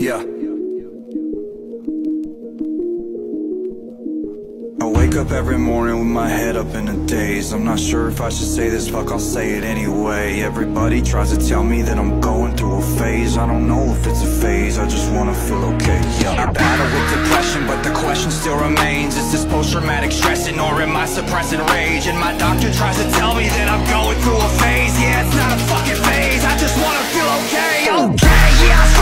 Yeah. I wake up every morning with my head up in a daze. I'm not sure if I should say this, fuck, I'll say it anyway. Everybody tries to tell me that I'm going through a phase. I don't know if it's a phase, I just wanna feel okay. Yeah. I battle with depression, but the question still remains. Is this post-traumatic stressing, or am I suppressing rage? And my doctor tries to tell me that I'm going through a phase. Yeah, it's not a fucking phase, I just wanna feel okay. Okay, yeah,